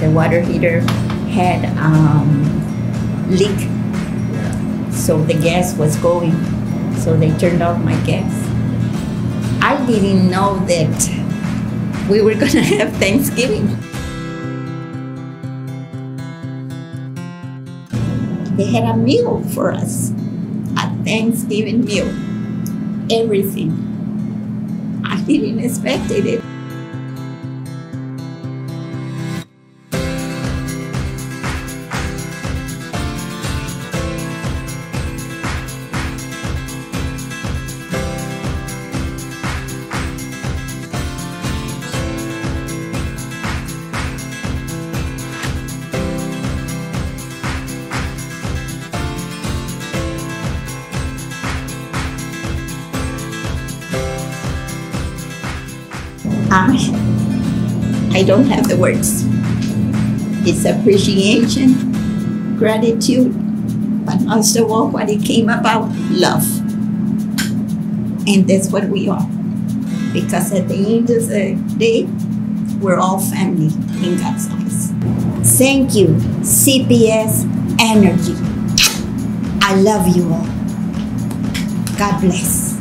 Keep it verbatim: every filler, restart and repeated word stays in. the water heater had um, leak, so the gas was going, so they turned off my gas. I didn't know that we were gonna have Thanksgiving. They had a meal for us, a Thanksgiving meal, everything. I didn't expect it. I don't have the words. It's appreciation, gratitude, but most of all what it came about, love. And that's what we are. Because at the end of the day, we're all family in God's eyes. Thank you, C P S Energy. I love you all. God bless.